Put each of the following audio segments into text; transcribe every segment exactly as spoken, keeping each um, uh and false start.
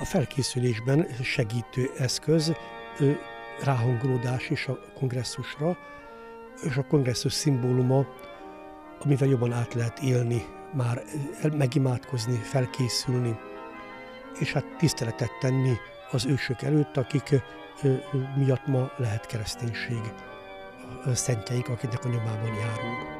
A felkészülésben segítő eszköz, ráhangolódás is a kongresszusra, és a kongresszus szimbóluma, amivel jobban át lehet élni, már megimádkozni, felkészülni, és hát tiszteletet tenni az ősök előtt, akik miatt ma lehet kereszténység, a szentjeik, akiknek a nyomában járunk.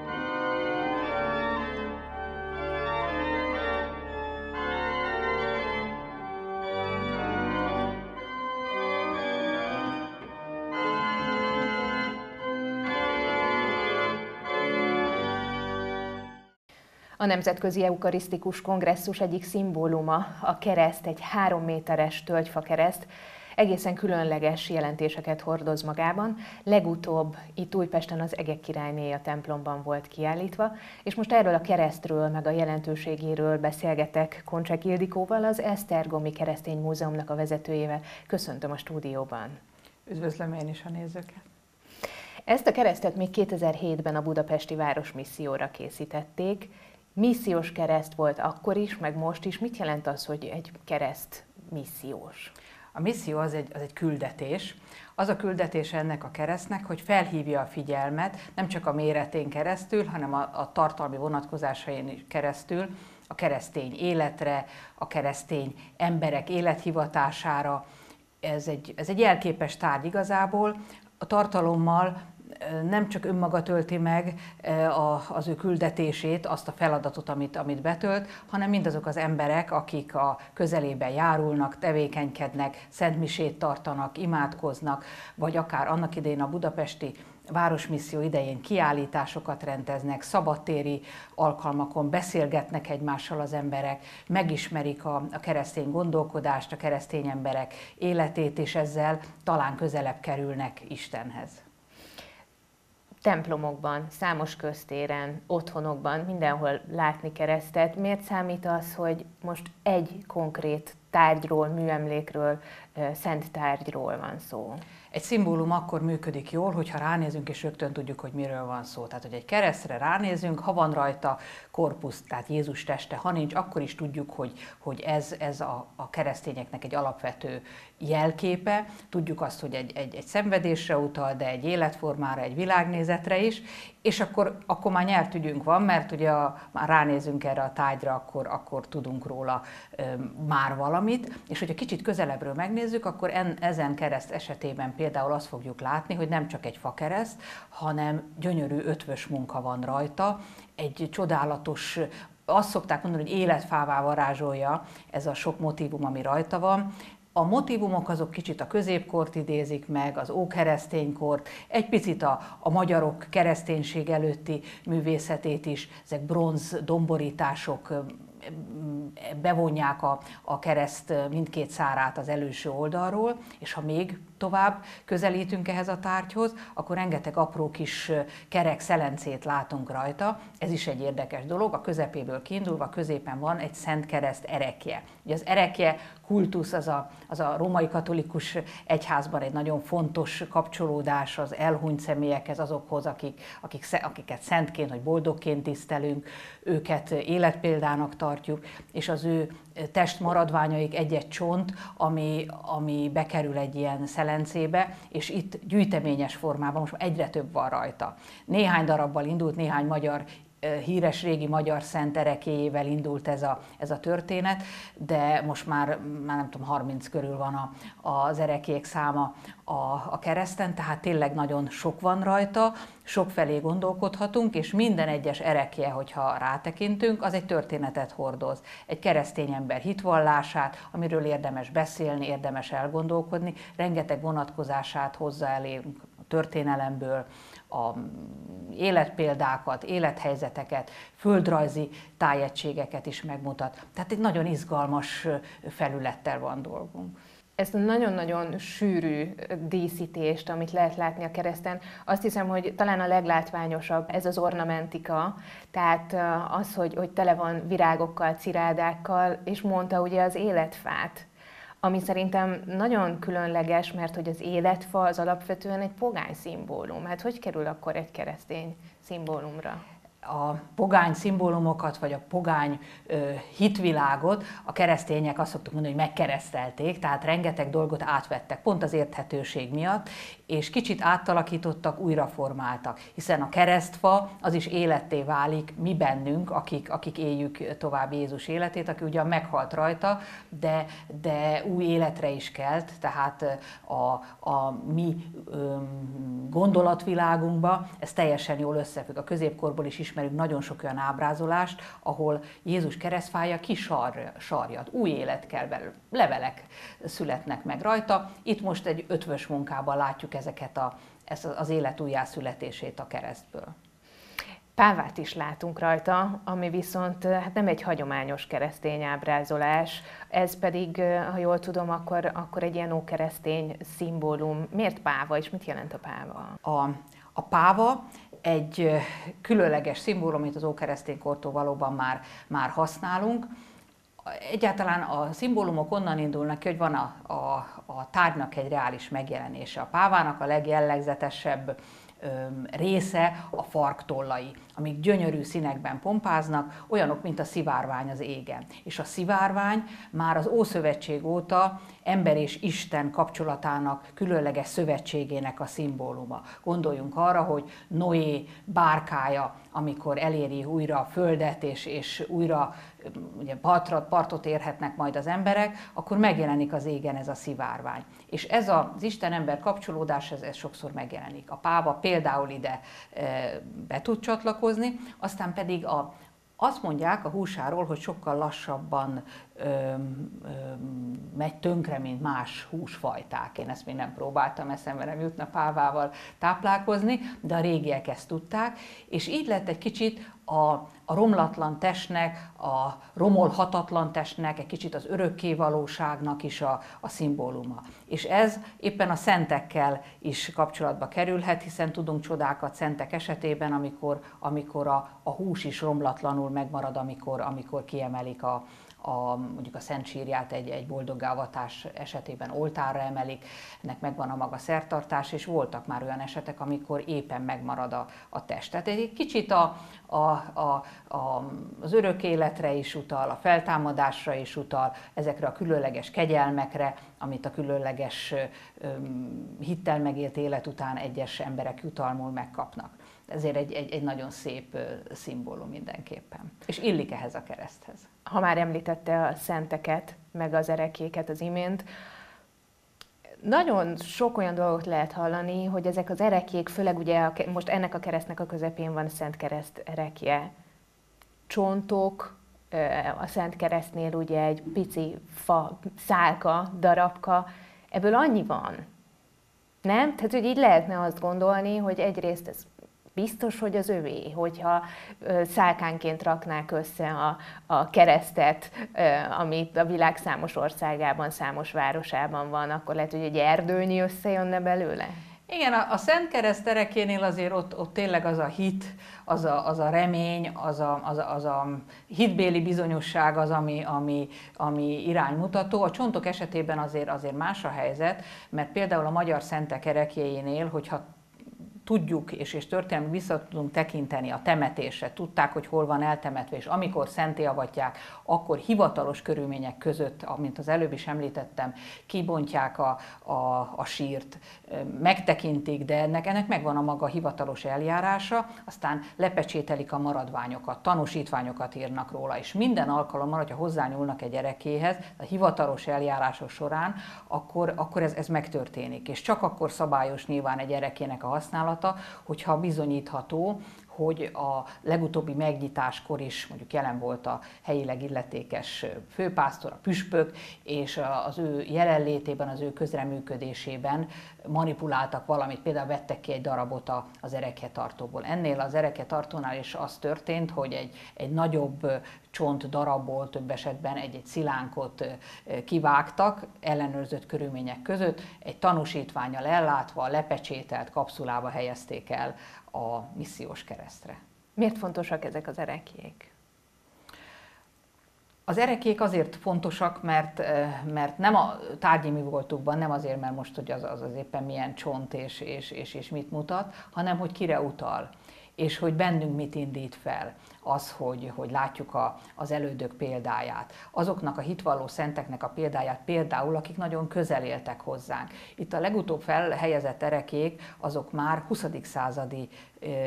A Nemzetközi Eukarisztikus Kongresszus egyik szimbóluma a kereszt, egy három méteres tölgyfa kereszt, egészen különleges jelentéseket hordoz magában. Legutóbb itt Újpesten az Egek királyné a templomban volt kiállítva, és most erről a keresztről, meg a jelentőségéről beszélgetek Koncse Ildikóval, az Esztergomi Keresztény Múzeumnak a vezetőjével. Köszöntöm a stúdióban. Üdvözlöm én is a nézőket. Ezt a keresztet még kétezer-hétben a Budapesti Város Misszióra készítették. Missziós kereszt volt akkor is, meg most is. Mit jelent az, hogy egy kereszt missziós? A misszió az egy, az egy küldetés. Az a küldetés ennek a keresztnek, hogy felhívja a figyelmet, nem csak a méretén keresztül, hanem a, a tartalmi vonatkozásain keresztül, a keresztény életre, a keresztény emberek élethivatására. Ez egy, ez egy jelképes tárgy igazából. A tartalommal nem csak önmaga tölti meg az ő küldetését, azt a feladatot, amit, amit betölt, hanem mindazok az emberek, akik a közelében járulnak, tevékenykednek, szentmisét tartanak, imádkoznak, vagy akár annak idején a budapesti városmisszió idején kiállításokat rendeznek, szabadtéri alkalmakon beszélgetnek egymással az emberek, megismerik a, a keresztény gondolkodást, a keresztény emberek életét, és ezzel talán közelebb kerülnek Istenhez. Templomokban, számos köztéren, otthonokban, mindenhol látni keresztet. Miért számít az, hogy most egy konkrét tárgyról, műemlékről, szent tárgyról van szó? Egy szimbólum akkor működik jól, hogyha ránézünk és rögtön tudjuk, hogy miről van szó. Tehát, hogy egy keresztre ránézünk, ha van rajta korpusz, tehát Jézus teste, ha nincs, akkor is tudjuk, hogy, hogy ez, ez a, a keresztényeknek egy alapvető jelképe. Tudjuk azt, hogy egy, egy, egy szenvedésre utal, de egy életformára, egy világnézetre is, és akkor, akkor már nyertügyünk van, mert ugye a, már ránézünk erre a tárgyra, akkor, akkor tudunk róla e, már valamit, és hogyha kicsit közelebbről megnézzük, akkor en, ezen kereszt esetében például azt fogjuk látni, hogy nem csak egy fakereszt, hanem gyönyörű ötvös munka van rajta, egy csodálatos, azt szokták mondani, hogy életfává varázsolja ez a sok motívum, ami rajta van. A motívumok azok kicsit a középkort idézik meg, az ókereszténykort, egy picit a, a magyarok kereszténység előtti művészetét is, ezek bronz domborítások bevonják a, a kereszt mindkét szárát az előső oldalról, és ha még tovább közelítünk ehhez a tárgyhoz, akkor rengeteg apró kis kerek szelencét látunk rajta. Ez is egy érdekes dolog, a közepéből kiindulva középen van egy szent kereszt erekje. Ugye az erekje kultusz az a, az a római katolikus egyházban egy nagyon fontos kapcsolódás az elhunyt személyekhez, azokhoz, akik, akik, akiket szentként vagy boldogként tisztelünk, őket életpéldának tartjuk, és az ő testmaradványaik egy-egy csont, ami, ami bekerül egy ilyen szelencébe, és itt gyűjteményes formában most egyre több van rajta. Néhány darabbal indult, néhány magyar, híres régi magyar szent erekéjével indult ez a, ez a történet, de most már, már nem tudom, harminc körül van a, az erekék száma a, a kereszten, tehát tényleg nagyon sok van rajta, sokfelé gondolkodhatunk, és minden egyes erekje, hogyha rátekintünk, az egy történetet hordoz. Egy keresztény ember hitvallását, amiről érdemes beszélni, érdemes elgondolkodni, rengeteg vonatkozását hozzáelérünk a történelemből, a életpéldákat, élethelyzeteket, földrajzi tájegységeket is megmutat. Tehát egy nagyon izgalmas felülettel van dolgunk. Ezt a nagyon-nagyon sűrű díszítést, amit lehet látni a kereszten, azt hiszem, hogy talán a leglátványosabb ez az ornamentika, tehát az, hogy, hogy tele van virágokkal, cirádákkal, és mondta ugye az életfát, ami szerintem nagyon különleges, mert hogy az életfa az alapvetően egy pogány szimbólum. Hát hogy kerül akkor egy keresztény szimbólumra? a pogány szimbólumokat, vagy a pogány ö, hitvilágot a keresztények, azt szoktuk mondani, hogy megkeresztelték, tehát rengeteg dolgot átvettek, pont az érthetőség miatt, és kicsit átalakítottak, újraformáltak, hiszen a keresztfa az is életté válik mi bennünk, akik, akik éljük tovább Jézus életét, aki ugyan meghalt rajta, de, de új életre is kelt, tehát a, a mi ö, gondolatvilágunkba ez teljesen jól összefügg. A középkorból is ismerünk nagyon sok olyan ábrázolást, ahol Jézus keresztfája kisarjad, új élet kell belőle, levelek születnek meg rajta. Itt most egy ötvös munkában látjuk ezeket a, ezt az élet újjászületését a keresztből. Pávát is látunk rajta, ami viszont hát nem egy hagyományos keresztény ábrázolás, ez pedig, ha jól tudom, akkor, akkor egy ilyen ókeresztény szimbólum. Miért páva, és mit jelent a páva? A, a páva egy különleges szimbólum, amit az ókeresztény kortól valóban már, már használunk. Egyáltalán a szimbólumok onnan indulnak ki, hogy van a, a, a tárgynak egy reális megjelenése. A pávának a legjellegzetesebb része a farktollai, amik gyönyörű színekben pompáznak, olyanok, mint a szivárvány az égen. És a szivárvány már az Ószövetség óta ember és Isten kapcsolatának, különleges szövetségének a szimbóluma. Gondoljunk arra, hogy Noé bárkája, amikor eléri újra a földet, és, és újra ugye partra, partot érhetnek majd az emberek, akkor megjelenik az égen ez a szivárvány. És ez az Isten-ember kapcsolódás, ez, ez sokszor megjelenik. A páva például ide be tud csatlakozni, aztán pedig a, azt mondják a húsáról, hogy sokkal lassabban öm, öm, megy tönkre, mint más húsfajták. Én ezt még nem próbáltam, eszembe nem jutna pávával táplálkozni, de a régiek ezt tudták, és így lett egy kicsit a, a romlatlan testnek, a romolhatatlan testnek, egy kicsit az örökkévalóságnak is a, a szimbóluma. És ez éppen a szentekkel is kapcsolatba kerülhet, hiszen tudunk csodákat szentek esetében, amikor, amikor a, a hús is romlatlanul megmarad, amikor, amikor kiemelik a A, mondjuk a Szent Sírját egy, egy boldoggá avatás esetében oltárra emelik, ennek megvan a maga szertartás, és voltak már olyan esetek, amikor éppen megmarad a, a test. Tehát egy kicsit a, a, a, a, az örök életre is utal, a feltámadásra is utal, ezekre a különleges kegyelmekre, amit a különleges öm, hittel megélt élet után egyes emberek jutalmul megkapnak. Ezért egy, egy, egy nagyon szép szimbólum mindenképpen. És illik ehhez a kereszthez. Ha már említette a szenteket, meg az erekéket az imént, nagyon sok olyan dolgot lehet hallani, hogy ezek az erekék, főleg ugye a, most ennek a keresztnek a közepén van Szent Kereszt erekje. Csontok, a Szent Keresztnél ugye egy pici fa, szálka, darabka, ebből annyi van, nem? Tehát hogy így lehetne azt gondolni, hogy egyrészt ez biztos, hogy az övé, hogyha szálkánként raknák össze a, a keresztet, amit a világ számos országában, számos városában van, akkor lehet, hogy egy erdőnyi összejönne belőle? Igen, a, a Szent Kereszt erekénél azért ott, ott tényleg az a hit, az a, az a remény, az a, az a, az a hitbéli bizonyosság az, ami, ami, ami iránymutató. A csontok esetében azért, azért más a helyzet, mert például a magyar szentek erekjeinél, hogyha tudjuk, és, és történelmi vissza tudunk tekinteni a temetésre, tudták, hogy hol van eltemetve, és amikor szenté avatják, akkor hivatalos körülmények között, amint az előbb is említettem, kibontják a, a, a sírt, megtekintik, de ennek, ennek megvan a maga hivatalos eljárása, aztán lepecsételik a maradványokat, tanúsítványokat írnak róla, és minden alkalommal, hogyha hozzányúlnak egy erekéhez, a hivatalos eljárások során, akkor, akkor ez, ez megtörténik, és csak akkor szabályos nyilván egy erekének a használata, hogyha bizonyítható, hogy a legutóbbi megnyitáskor is mondjuk jelen volt a helyileg illetékes főpásztor, a püspök, és az ő jelenlétében, az ő közreműködésében manipuláltak valamit, például vettek ki egy darabot az erekhetartóból. Ennél az erekhetartónál is az történt, hogy egy, egy nagyobb csont darabból, több esetben egy-egy szilánkot kivágtak ellenőrzött körülmények között, egy tanúsítvánnyal ellátva, lepecsételt kapszulába helyezték el a missziós keresztre. Miért fontosak ezek az erekék? Az erekék azért fontosak, mert, mert nem a tárgyi mi voltukban, nem azért, mert most hogy az, az, az éppen milyen csont és, és, és, és mit mutat, hanem hogy kire utal. és hogy bennünk mit indít fel az, hogy, hogy látjuk a, az elődök példáját. Azoknak a hitvalló szenteknek a példáját például, akik nagyon közel éltek hozzánk. Itt a legutóbb felhelyezett erekék, azok már huszadik századi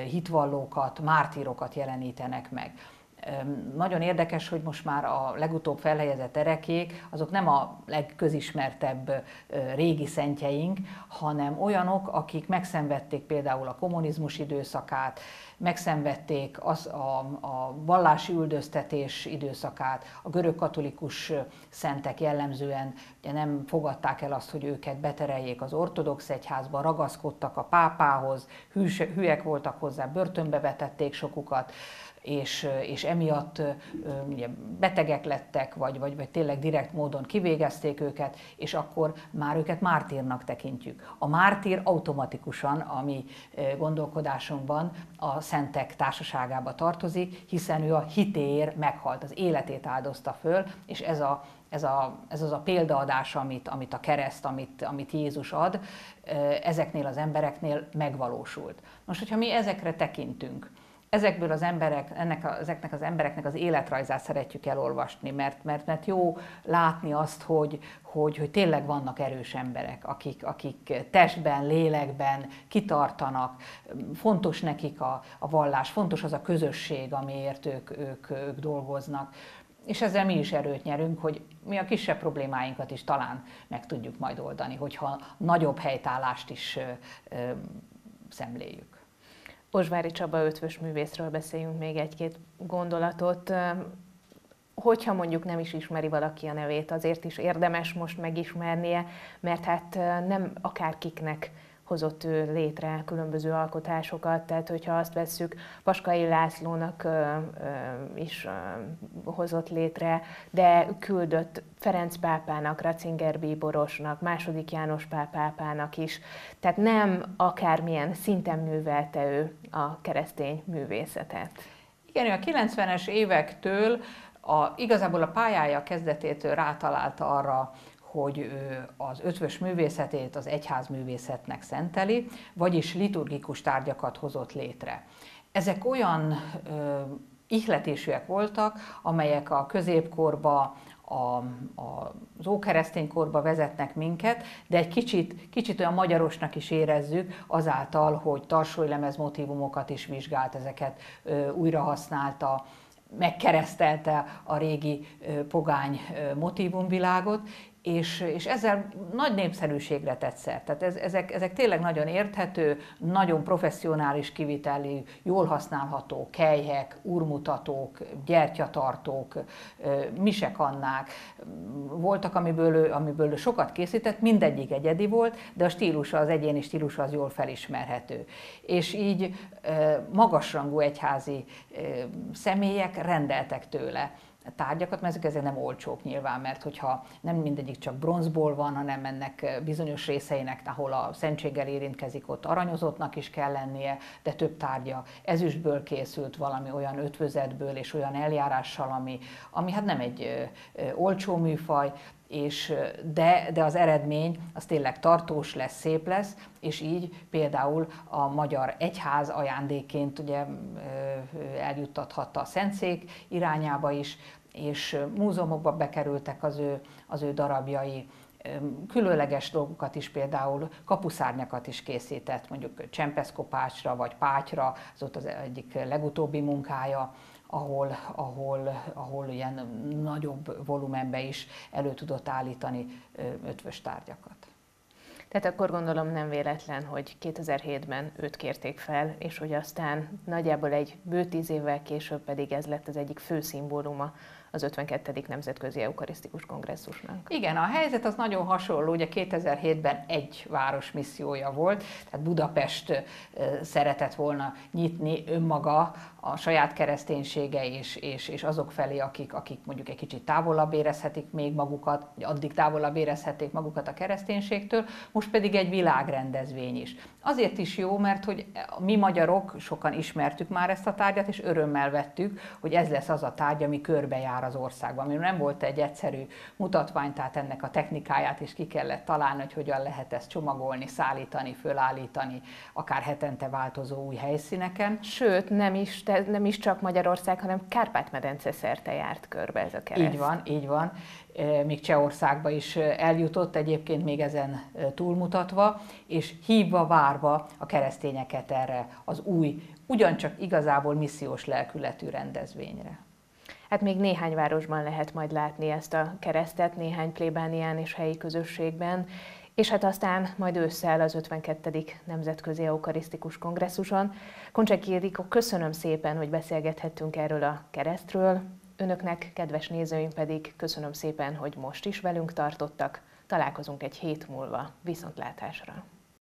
hitvallókat, mártírokat jelenítenek meg. Nagyon érdekes, hogy most már a legutóbb felhelyezett erekék, azok nem a legközismertebb régi szentjeink, hanem olyanok, akik megszenvedték például a kommunizmus időszakát, megszenvedték az, a, a vallási üldöztetés időszakát, a görögkatolikus szentek jellemzően ugye nem fogadták el azt, hogy őket betereljék az ortodox egyházba, ragaszkodtak a pápához, hűs, hülyek voltak hozzá, börtönbe vetették sokukat, És, és emiatt ugye, betegek lettek, vagy, vagy, vagy tényleg direkt módon kivégezték őket, és akkor már őket mártírnak tekintjük. A mártír automatikusan a mi gondolkodásunkban a szentek társaságába tartozik, hiszen ő a hitéért meghalt, az életét áldozta föl, és ez a Ez, a, ez az a példaadás, amit, amit a kereszt, amit, amit Jézus ad, ezeknél az embereknél megvalósult. Most, hogyha mi ezekre tekintünk, ezekből az emberek, ennek a, ezeknek az embereknek az életrajzát szeretjük elolvasni, mert, mert, mert jó látni azt, hogy, hogy, hogy tényleg vannak erős emberek, akik, akik testben, lélekben kitartanak, fontos nekik a, a vallás, fontos az a közösség, amiért ők, ők, ők dolgoznak. És ezzel mi is erőt nyerünk, hogy mi a kisebb problémáinkat is talán meg tudjuk majd oldani, hogyha nagyobb helytállást is ö, ö, szemléljük. Osvári Csaba ötvös művészről beszéljünk még egy-két gondolatot. Hogyha mondjuk nem is ismeri valaki a nevét, azért is érdemes most megismernie, mert hát nem akárkiknek hozott ő létre különböző alkotásokat, tehát hogyha azt vesszük, Paskai Lászlónak ö, ö, is ö, hozott létre, de küldött Ferenc pápának, Ratzinger bíborosnak, második János pápának is, tehát nem akármilyen szinten művelte ő a keresztény művészetet. Igen, a kilencvenes évektől a, igazából a pályája kezdetétől rátalálta arra, hogy az ötvös művészetét az egyházművészetnek szenteli, vagyis liturgikus tárgyakat hozott létre. Ezek olyan ö, ihletésűek voltak, amelyek a középkorba, a, a, az ókeresztény korba vezetnek minket, de egy kicsit, kicsit olyan magyarosnak is érezzük azáltal, hogy tarsolylemez motívumokat is vizsgált, ezeket ö, újra használta, megkeresztelte a régi ö, pogány ö, motívumvilágot, És, és ezzel nagy népszerűségre tett szert. Tehát ez, ezek, ezek tényleg nagyon érthető, nagyon professzionális kivitelű, jól használható kelyhek, úrmutatók, gyertyatartók, misekannák voltak, amiből ő, amiből ő sokat készített, mindegyik egyedi volt, de a stílusa, az egyéni stílusa az jól felismerhető. És így magasrangú egyházi személyek rendeltek tőle tárgyakat, mert ezek ezért nem olcsók nyilván, mert hogyha nem mindegyik csak bronzból van, hanem ennek bizonyos részeinek, ahol a szentséggel érintkezik, ott aranyozottnak is kell lennie, de több tárgya ezüstből készült, valami olyan ötvözetből és olyan eljárással, ami, ami hát nem egy olcsó műfaj, és de, de az eredmény az tényleg tartós lesz, szép lesz, és így például a magyar egyház ajándéként ugye eljuttathatta a Szentszék irányába is, és múzeumokba bekerültek az ő, az ő darabjai. Különleges dolgokat is, például kapuszárnyakat is készített, mondjuk Csempeszkopácsra vagy Pátyra, az ott az egyik legutóbbi munkája, ahol, ahol, ahol ilyen nagyobb volumenbe is elő tudott állítani ötvös tárgyakat. Tehát akkor gondolom nem véletlen, hogy kétezer-hétben őt kérték fel, és hogy aztán nagyjából egy bő tíz évvel később pedig ez lett az egyik fő szimbóluma az ötvenkettedik Nemzetközi Eukarisztikus Kongresszusnak. Igen, a helyzet az nagyon hasonló, ugye kétezer-hétben egy város missziója volt, tehát Budapest szeretett volna nyitni önmaga a saját kereszténysége és, és, és azok felé, akik, akik mondjuk egy kicsit távolabb érezhetik még magukat, vagy addig távolabb érezhették magukat a kereszténységtől, most pedig egy világrendezvény is. Azért is jó, mert hogy mi magyarok sokan ismertük már ezt a tárgyat, és örömmel vettük, hogy ez lesz az a tárgy, ami körbejár már az országban, mert nem volt egy egyszerű mutatvány, tehát ennek a technikáját is ki kellett találni, hogy hogyan lehet ezt csomagolni, szállítani, fölállítani, akár hetente változó új helyszíneken. Sőt, nem is, nem is csak Magyarország, hanem Kárpát-medence szerte járt körbe ez a kereszt. Így van, így van. Még Csehországba is eljutott, egyébként még ezen túlmutatva, és hívva, várva a keresztényeket erre az új, ugyancsak igazából missziós lelkületű rendezvényre. Hát még néhány városban lehet majd látni ezt a keresztet, néhány plébánián és helyi közösségben, és hát aztán majd ősszel az ötvenkettedik Nemzetközi Eukarisztikus Kongresszuson. Koncse Ildikó, köszönöm szépen, hogy beszélgethettünk erről a keresztről. Önöknek, kedves nézőim pedig köszönöm szépen, hogy most is velünk tartottak. Találkozunk egy hét múlva. Viszontlátásra!